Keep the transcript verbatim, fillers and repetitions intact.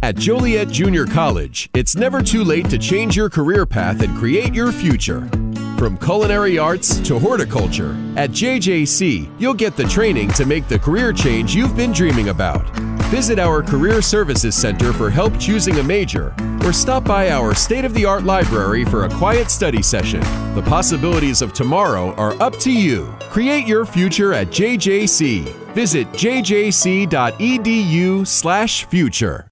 At Joliet Junior College, it's never too late to change your career path and create your future. From culinary arts to horticulture, at J J C, you'll get the training to make the career change you've been dreaming about. Visit our Career Services Center for help choosing a major, or stop by our state-of-the-art library for a quiet study session. The possibilities of tomorrow are up to you. Create your future at J J C. Visit J J C dot E D U slash future.